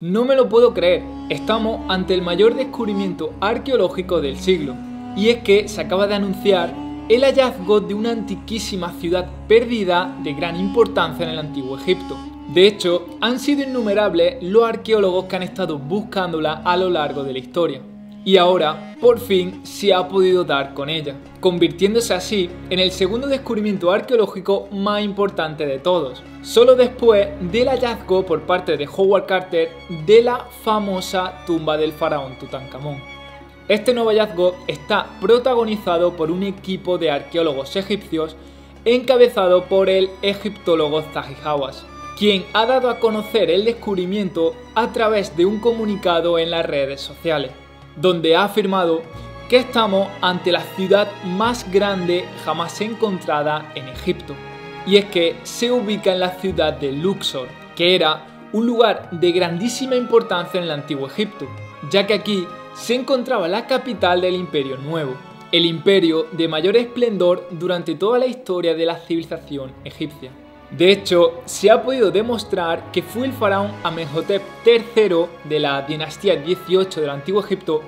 No me lo puedo creer, estamos ante el mayor descubrimiento arqueológico del siglo, y es que se acaba de anunciar el hallazgo de una antiquísima ciudad perdida de gran importancia en el antiguo Egipto. De hecho, han sido innumerables los arqueólogos que han estado buscándola a lo largo de la historia, y ahora, por fin, se ha podido dar con ella, convirtiéndose así en el segundo descubrimiento arqueológico más importante de todos, solo después del hallazgo por parte de Howard Carter de la famosa tumba del faraón Tutankamón. Este nuevo hallazgo está protagonizado por un equipo de arqueólogos egipcios encabezado por el egiptólogo Zahi Hawass, quien ha dado a conocer el descubrimiento a través de un comunicado en las redes sociales, donde ha afirmado que estamos ante la ciudad más grande jamás encontrada en Egipto. Y es que se ubica en la ciudad de Lúxor, que era un lugar de grandísima importancia en el antiguo Egipto, ya que aquí se encontraba la capital del Imperio Nuevo, el imperio de mayor esplendor durante toda la historia de la civilización egipcia. De hecho, se ha podido demostrar que fue el faraón Amenhotep III de la dinastía 18 del antiguo Egipto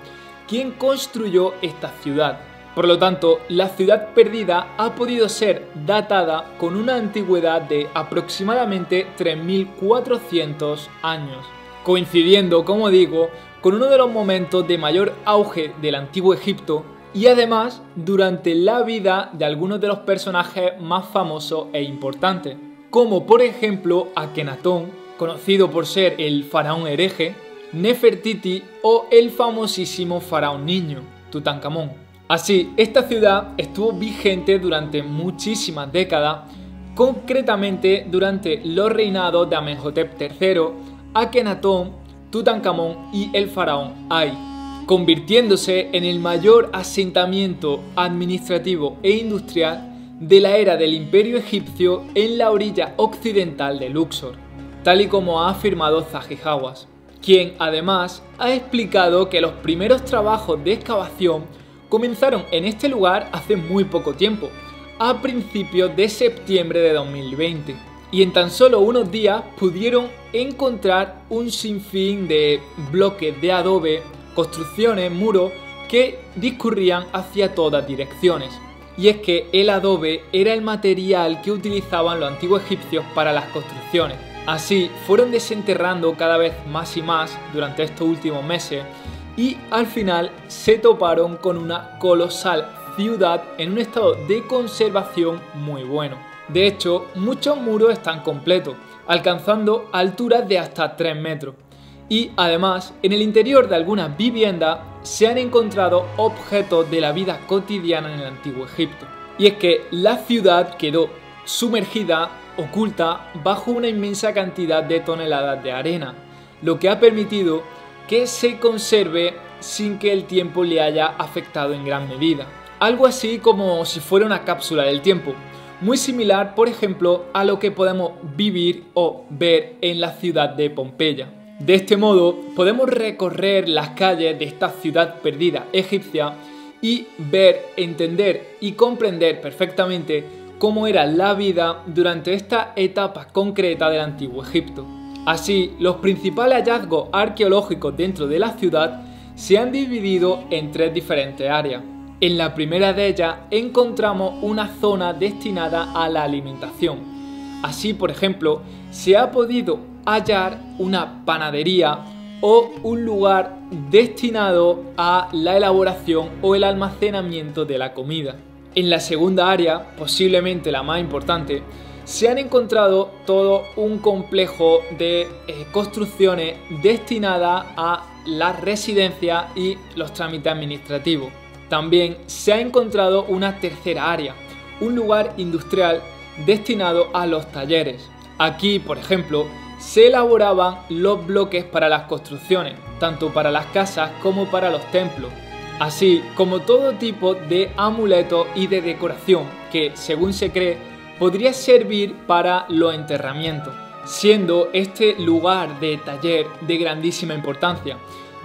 quien construyó esta ciudad. Por lo tanto, la ciudad perdida ha podido ser datada con una antigüedad de aproximadamente 3.400 años, coincidiendo, como digo, con uno de los momentos de mayor auge del antiguo Egipto y además durante la vida de algunos de los personajes más famosos e importantes, como por ejemplo Akhenatón, conocido por ser el faraón hereje, Nefertiti o el famosísimo faraón niño, Tutankamón. Así, esta ciudad estuvo vigente durante muchísimas décadas, concretamente durante los reinados de Amenhotep III, Akhenatón, Tutankamón y el faraón Ai, convirtiéndose en el mayor asentamiento administrativo e industrial de la era del Imperio Egipcio en la orilla occidental de Luxor, tal y como ha afirmado Zahi Hawass, quien además ha explicado que los primeros trabajos de excavación comenzaron en este lugar hace muy poco tiempo, a principios de septiembre de 2020, y en tan solo unos días pudieron encontrar un sinfín de bloques de adobe, construcciones, muros que discurrían hacia todas direcciones. Y es que el adobe era el material que utilizaban los antiguos egipcios para las construcciones. Así fueron desenterrando cada vez más y más durante estos últimos meses y al final se toparon con una colosal ciudad en un estado de conservación muy bueno. De hecho, muchos muros están completos, alcanzando alturas de hasta 3 metros. Y además, en el interior de algunas viviendas se han encontrado objetos de la vida cotidiana en el antiguo Egipto. Y es que la ciudad quedó sumergida, oculta, bajo una inmensa cantidad de toneladas de arena, lo que ha permitido que se conserve sin que el tiempo le haya afectado en gran medida. Algo así como si fuera una cápsula del tiempo, muy similar, por ejemplo, a lo que podemos vivir o ver en la ciudad de Pompeya. De este modo, podemos recorrer las calles de esta ciudad perdida egipcia y ver, entender y comprender perfectamente cómo era la vida durante esta etapa concreta del antiguo Egipto. Así, los principales hallazgos arqueológicos dentro de la ciudad se han dividido en tres diferentes áreas. En la primera de ellas encontramos una zona destinada a la alimentación. Así, por ejemplo, se ha podido hallar una panadería o un lugar destinado a la elaboración o el almacenamiento de la comida. En la segunda área, posiblemente la más importante, se han encontrado todo un complejo de construcciones destinadas a la residencia y los trámites administrativos. También se ha encontrado una tercera área, un lugar industrial destinado a los talleres. Aquí, por ejemplo, se elaboraban los bloques para las construcciones, tanto para las casas como para los templos, así como todo tipo de amuletos y de decoración que, según se cree, podría servir para los enterramientos, siendo este lugar de taller de grandísima importancia,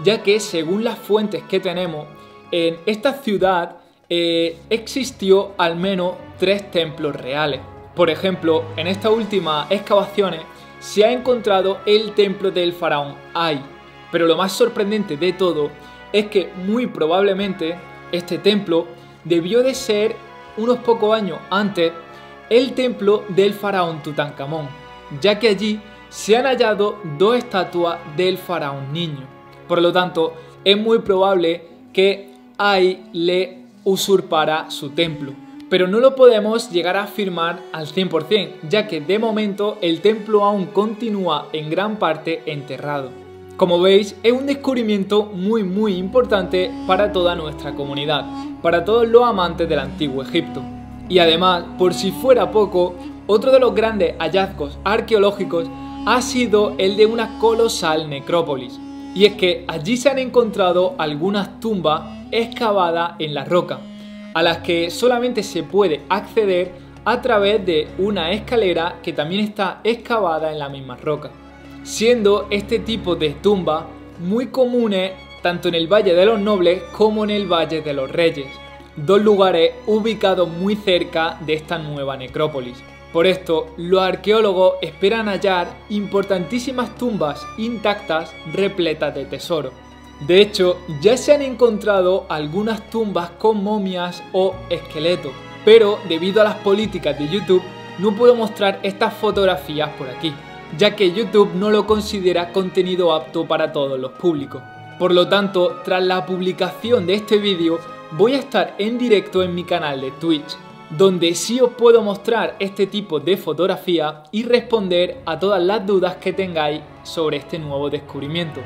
ya que, según las fuentes que tenemos, en esta ciudad existió al menos 3 templos reales. Por ejemplo, en estas últimas excavaciones se ha encontrado el templo del faraón Ai, pero lo más sorprendente de todo es que muy probablemente este templo debió de ser unos pocos años antes el templo del faraón Tutankamón, ya que allí se han hallado dos estatuas del faraón niño. Por lo tanto, es muy probable que Ai le usurpara su templo, pero no lo podemos llegar a afirmar al 100%, ya que de momento el templo aún continúa en gran parte enterrado. Como veis, es un descubrimiento muy importante para toda nuestra comunidad, para todos los amantes del antiguo Egipto. Y además, por si fuera poco, otro de los grandes hallazgos arqueológicos ha sido el de una colosal necrópolis. Y es que allí se han encontrado algunas tumbas excavadas en la roca, a las que solamente se puede acceder a través de una escalera que también está excavada en la misma roca, siendo este tipo de tumbas muy comunes tanto en el Valle de los Nobles como en el Valle de los Reyes, dos lugares ubicados muy cerca de esta nueva necrópolis. Por esto, los arqueólogos esperan hallar importantísimas tumbas intactas repletas de tesoro. De hecho, ya se han encontrado algunas tumbas con momias o esqueletos, pero debido a las políticas de YouTube no puedo mostrar estas fotografías por aquí, ya que YouTube no lo considera contenido apto para todos los públicos. Por lo tanto, tras la publicación de este vídeo voy a estar en directo en mi canal de Twitch, donde sí os puedo mostrar este tipo de fotografía y responder a todas las dudas que tengáis sobre este nuevo descubrimiento,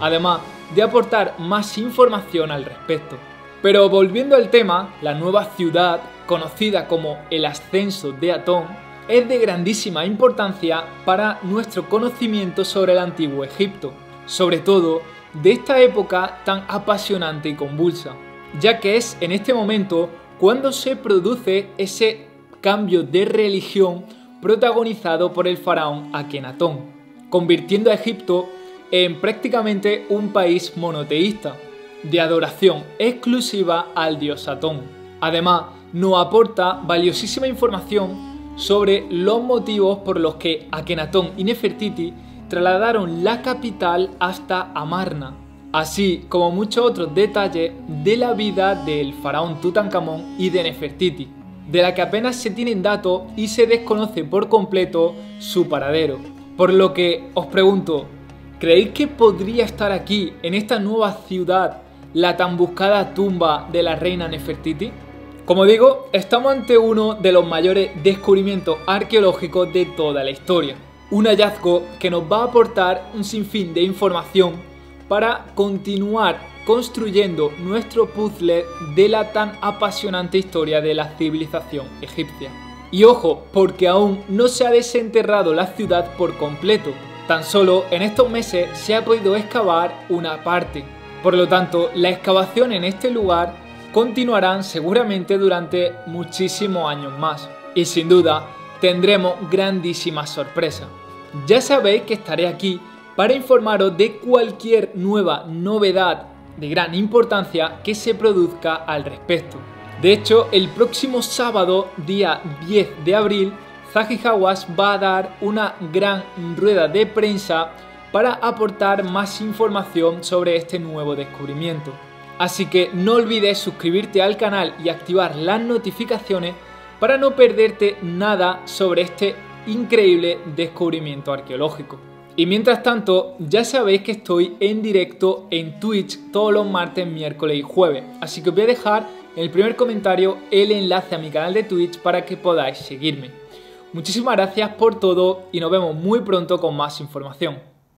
además de aportar más información al respecto. Pero volviendo al tema, la nueva ciudad, conocida como el Ascenso de Atón, es de grandísima importancia para nuestro conocimiento sobre el antiguo Egipto, sobre todo de esta época tan apasionante y convulsa, ya que es en este momento cuando se produce ese cambio de religión protagonizado por el faraón Akhenatón, convirtiendo a Egipto en prácticamente un país monoteísta, de adoración exclusiva al dios Atón. Además, nos aporta valiosísima información sobre los motivos por los que Akhenatón y Nefertiti trasladaron la capital hasta Amarna, así como muchos otros detalles de la vida del faraón Tutankamón y de Nefertiti, de la que apenas se tienen datos y se desconoce por completo su paradero. Por lo que os pregunto, ¿creéis que podría estar aquí, en esta nueva ciudad, la tan buscada tumba de la reina Nefertiti? Como digo, estamos ante uno de los mayores descubrimientos arqueológicos de toda la historia, un hallazgo que nos va a aportar un sinfín de información para continuar construyendo nuestro puzzle de la tan apasionante historia de la civilización egipcia. Y ojo, porque aún no se ha desenterrado la ciudad por completo, tan solo en estos meses se ha podido excavar una parte. Por lo tanto, la excavación en este lugar continuarán seguramente durante muchísimos años más, y sin duda tendremos grandísimas sorpresas. Ya sabéis que estaré aquí para informaros de cualquier nueva novedad de gran importancia que se produzca al respecto. De hecho, el próximo sábado, día 10 de abril, Zahi Hawass va a dar una gran rueda de prensa para aportar más información sobre este nuevo descubrimiento. Así que no olvides suscribirte al canal y activar las notificaciones para no perderte nada sobre este increíble descubrimiento arqueológico. Y mientras tanto, ya sabéis que estoy en directo en Twitch todos los martes, miércoles y jueves, así que os voy a dejar en el primer comentario el enlace a mi canal de Twitch para que podáis seguirme. Muchísimas gracias por todo y nos vemos muy pronto con más información.